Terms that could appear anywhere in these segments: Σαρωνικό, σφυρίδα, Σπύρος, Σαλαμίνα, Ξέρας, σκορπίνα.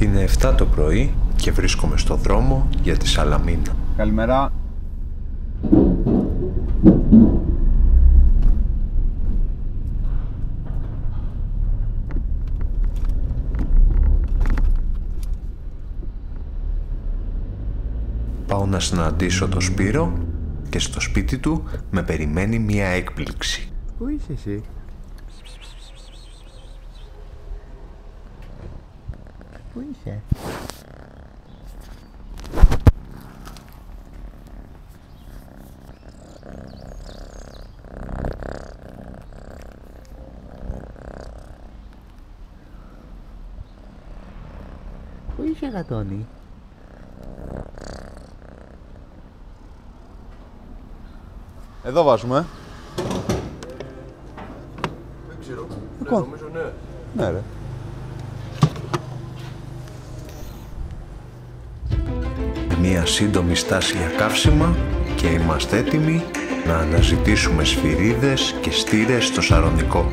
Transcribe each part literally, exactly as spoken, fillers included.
Είναι εφτά το πρωί και βρίσκομαι στο δρόμο για τη Σαλαμίνα. Καλημέρα. Πάω να συναντήσω τον Σπύρο και στο σπίτι του με περιμένει μία έκπληξη. Πού είσαι εσύ? Πού είσαι? Πού είσαι γατόνι? Εδώ βάζουμε. Δεν ξέρω. Ναι, νομίζω ναι. Ναι ρε. Μια σύντομη στάση για καύσιμα και είμαστε έτοιμοι να αναζητήσουμε σφυρίδες και στήρες στο Σαρωνικό.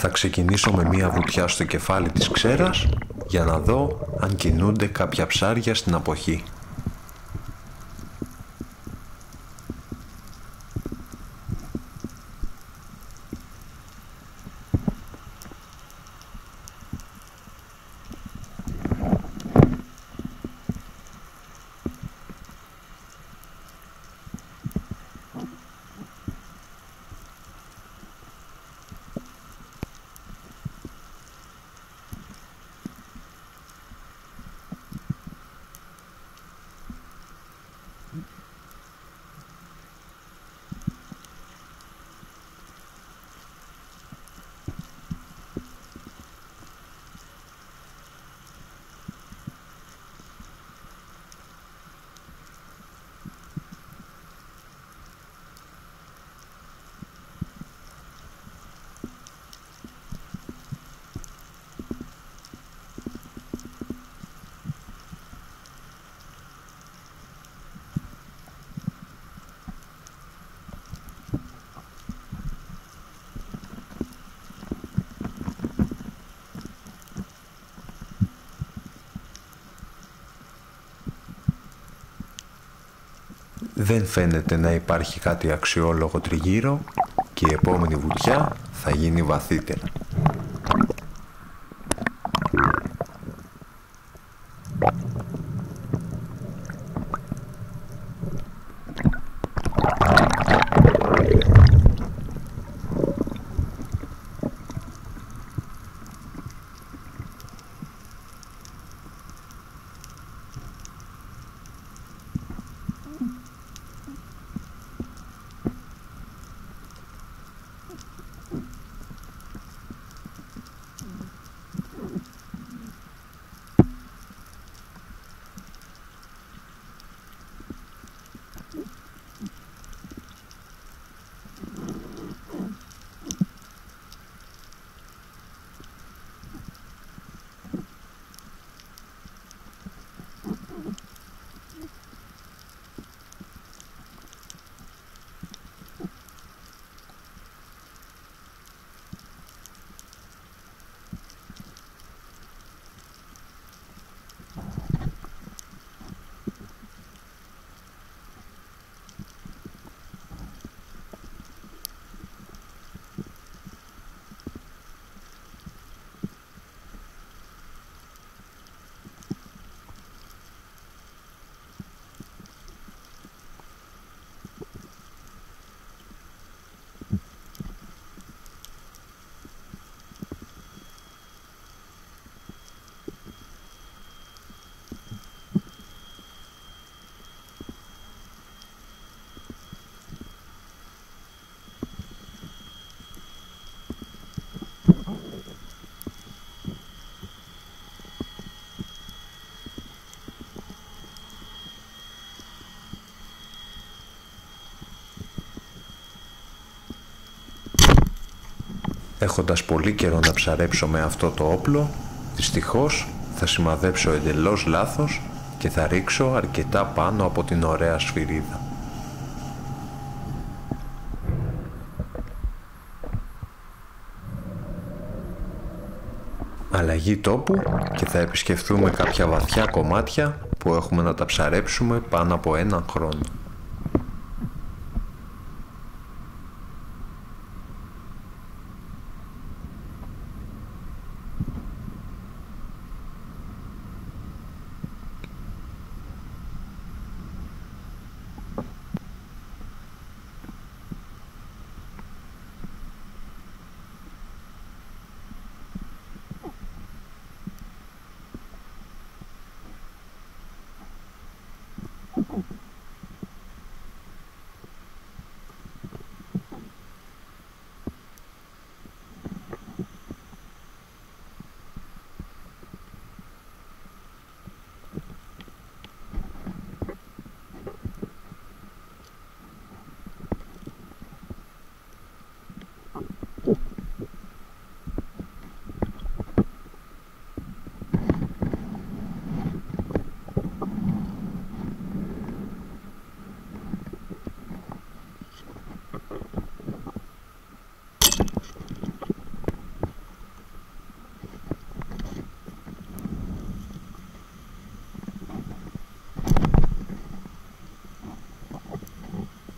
Θα ξεκινήσω με μία βουτιά στο κεφάλι της Ξέρας για να δω αν κινούνται κάποια ψάρια στην αποχή. Δεν φαίνεται να υπάρχει κάτι αξιόλογο τριγύρω και η επόμενη βουτιά θα γίνει βαθύτερα. Έχοντας πολύ καιρό να ψαρέψω με αυτό το όπλο, δυστυχώς θα σημαδέψω εντελώς λάθος και θα ρίξω αρκετά πάνω από την ωραία σφυρίδα. Αλλαγή τόπου και θα επισκεφθούμε κάποια βαθιά κομμάτια που έχουμε να τα ψαρέψουμε πάνω από έναν χρόνο.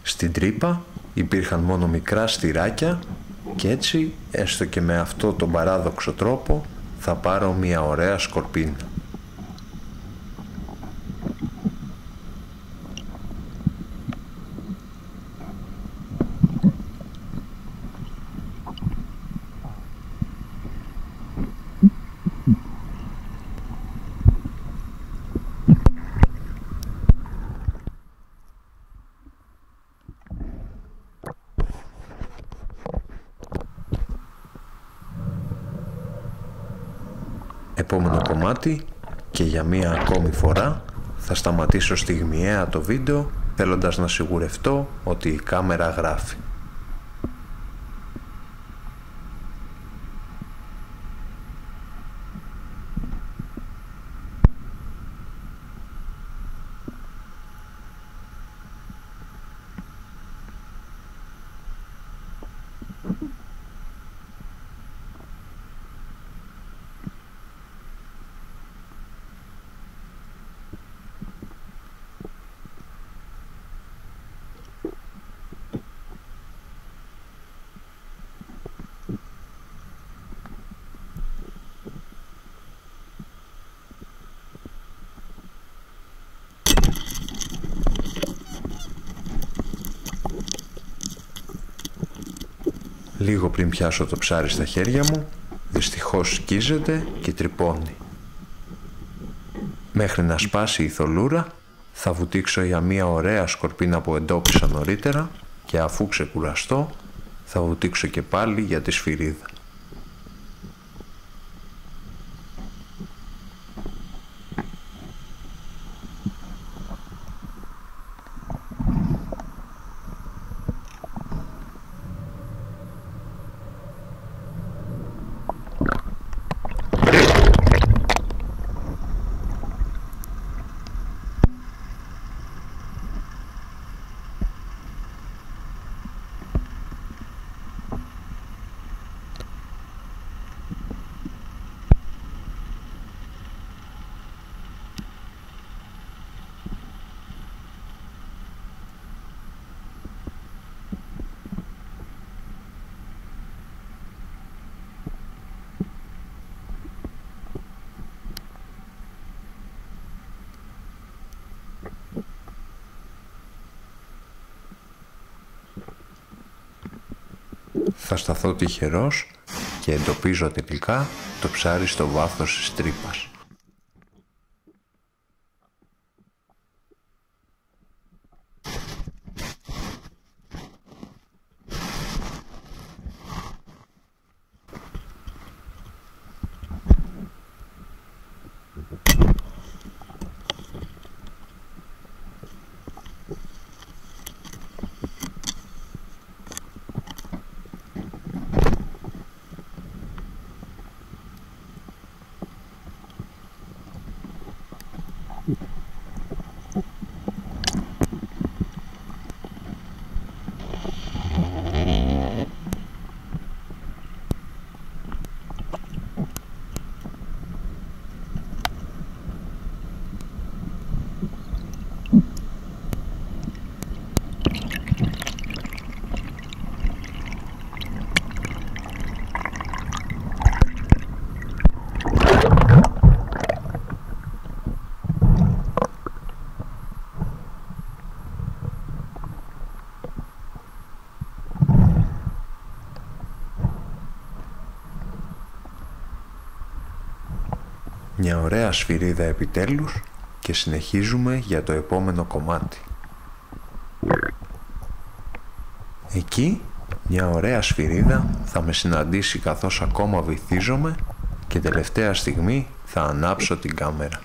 Στην τρύπα υπήρχαν μόνο μικρά στηράκια και έτσι, έστω και με αυτό τον παράδοξο τρόπο, θα πάρω μια ωραία σκορπίνα. Επόμενο κομμάτι και για μία ακόμη φορά θα σταματήσω στιγμιαία το βίντεο θέλοντας να σιγουρευτώ ότι η κάμερα γράφει. λίγο πριν πιάσω το ψάρι στα χέρια μου, δυστυχώς σκίζεται και τρυπώνει. Μέχρι να σπάσει η θολούρα, θα βουτήξω για μια ωραία σκορπίνα που εντόπισα νωρίτερα και αφού ξεκουραστώ, θα βουτήξω και πάλι για τη σφυρίδα. Θα σταθώ τυχερός και εντοπίζω τελικά το ψάρι στο βάθος της τρύπας. Μια ωραία σφυρίδα επιτέλους και συνεχίζουμε για το επόμενο κομμάτι. Εκεί μια ωραία σφυρίδα θα με συναντήσει καθώς ακόμα βυθίζομαι και τελευταία στιγμή θα ανάψω την κάμερα.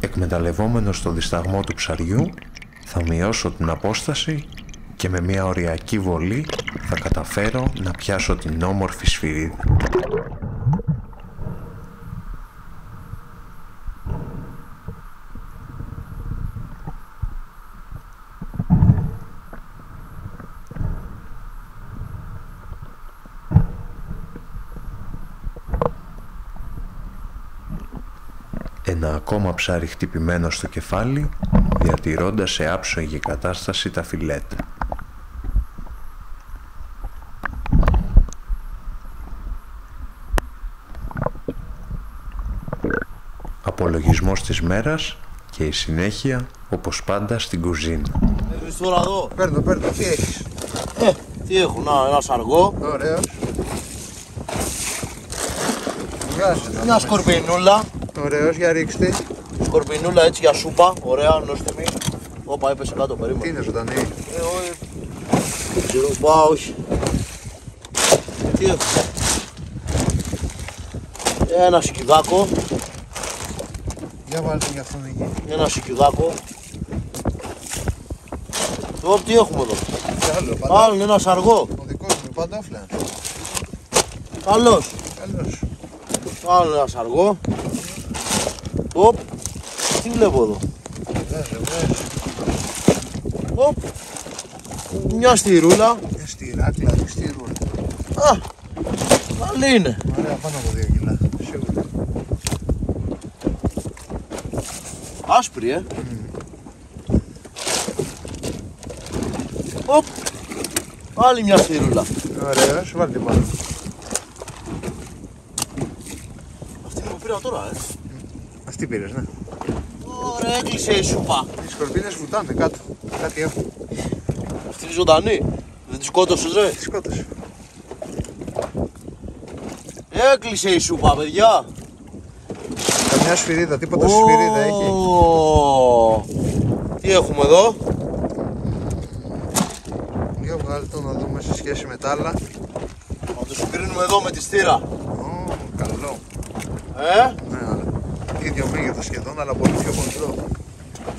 Εκμεταλλευόμενος το δισταγμό του ψαριού, θα μειώσω την απόσταση και με μια οριακή βολή θα καταφέρω να πιάσω την όμορφη σφυρίδα. Ένα ακόμα ψάρι χτυπημένο στο κεφάλι, διατηρώντας σε άψογη κατάσταση τα φιλέτα. Απολογισμός της μέρας και η συνέχεια, όπως πάντα, στην κουζίνα. Έχεις τώρα εδώ. Παίρνω, παίρνω. Τι έχεις? Ε, τι έχω, να, ένα σαργό. Ωραίος. Μια σκορπινούλα. Ωραίος, για ρίξτε. Σκορπινούλα έτσι για σούπα, ωραία, νόστιμη. Όπα, έπεσε κάτω περίπου. Τι είναι ζωντανή? Ε, όχι. Δεν ξέρω, πά, όχι. Τι έχω? Ένα σικιδάκο. Για βάλτε για αυτόν εκεί. Ένα σικιδάκο. Τώρα τι έχουμε εδώ? Άλλο, άλλο, ένα σαργό. Ο δικός μου, παντόφλα. Καλός. Καλός. Άλλο ένα σαργό. Οπ, τι βλέπω εδώ. Οπ. Μια στηρούλα. Μια στηρά, τι άλλη στηρούλα. Α, καλή είναι. Ωραία, πάνω από δύο κιλά, σίγουρα. Άσπρη, ε. Mm. Οπ. Άλλη μια στηρούλα. Ωραία, σου βάλει την πάνω. Αυτή που πήρα τώρα, ε. Αυτή πήρες, ναι. Ωραία, έκλεισε η σούπα. Οι σκορπίνες βουτάνε κάτω. Κάτι έχουν. Αυτή είναι ζωντανή. Δεν τη σκότωσες, ρε. Τη σκότωσες. Έκλεισε η σούπα, παιδιά. Καμιά σφυρίδα, τίποτα oh. σφυρίδα έχει. Τι έχουμε εδώ. Για βγάλε το να δούμε σε σχέση με τα άλλα. Να το συγκρίνουμε εδώ με τη στήρα. Oh, καλό. Ε. Ναι, αλλά ίδιο μέγεθο σχεδόν, αλλά πολύ πιο κοντό.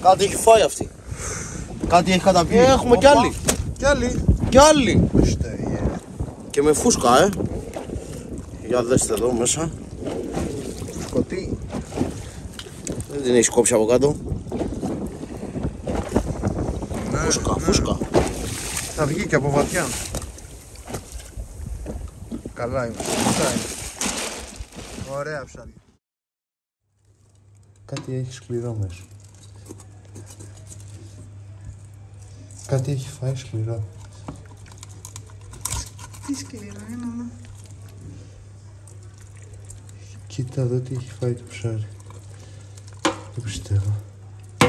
Κάτι έχει φάει αυτή. Κάτι έχει καταπιεί. Ε, έχουμε κι άλλη. Κι άλλη. Κι άλλη. Yeah. Και με φούσκα, ε. Για δέστε εδώ μέσα. Φουσκωτή. Δεν την έχει κόψει από κάτω. Ναι, φούσκα, ναι. φούσκα. Θα βγει και από βαθιά. Καλά είμαστε. Ωραία ψάρια. Κάτι έχει σκληρό μέσα. Κάτι έχει φάει σκληρό. Τι σκληρό είναι όλα. Κοίτα εδώ τι έχει φάει το ψάρι. Δεν πιστεύω.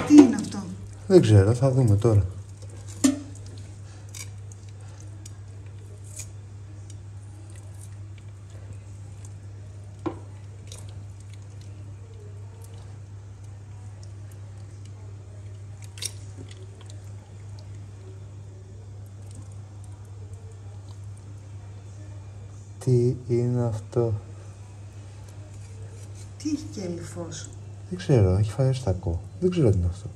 Τι είναι αυτό. Δεν ξέρω, θα δούμε τώρα. Τι είναι αυτό. Τι έχει και λιφός. Δεν ξέρω, έχει φάει στακό. Δεν ξέρω τι είναι αυτό.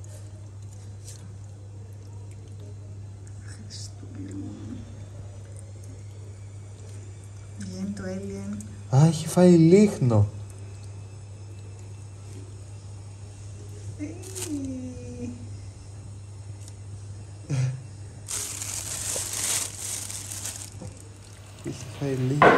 Βγαίνει το alien. Α, έχει φάει λίχνο. Έχει φάει λίχνο.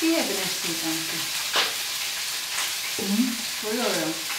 Τι έμπνευση ήταν αυτή. Πολύ ωραίο.